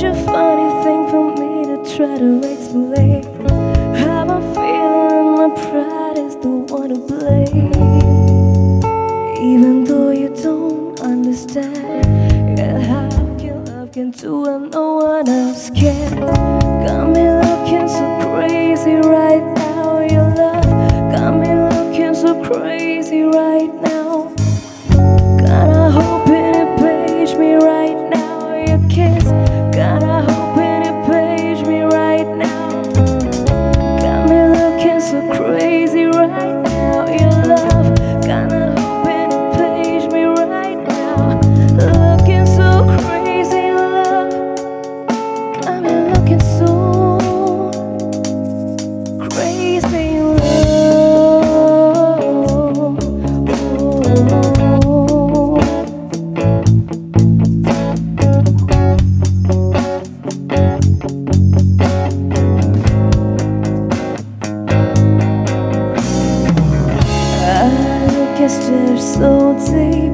such a funny thing for me to try to explain how I'm feeling. My pride is the one to blame, even though you don't understand. Yeah, how can love can do what no one else can? Got me looking so crazy right now. Your love got me looking so crazy right now. Gotta hope it page me right now. Your kiss, gotta hope it page me right now. Got me looking so crazy right now. Your love, gotta hope it page me right now. Looking so crazy, love. Got me looking so crazy, love. So deep.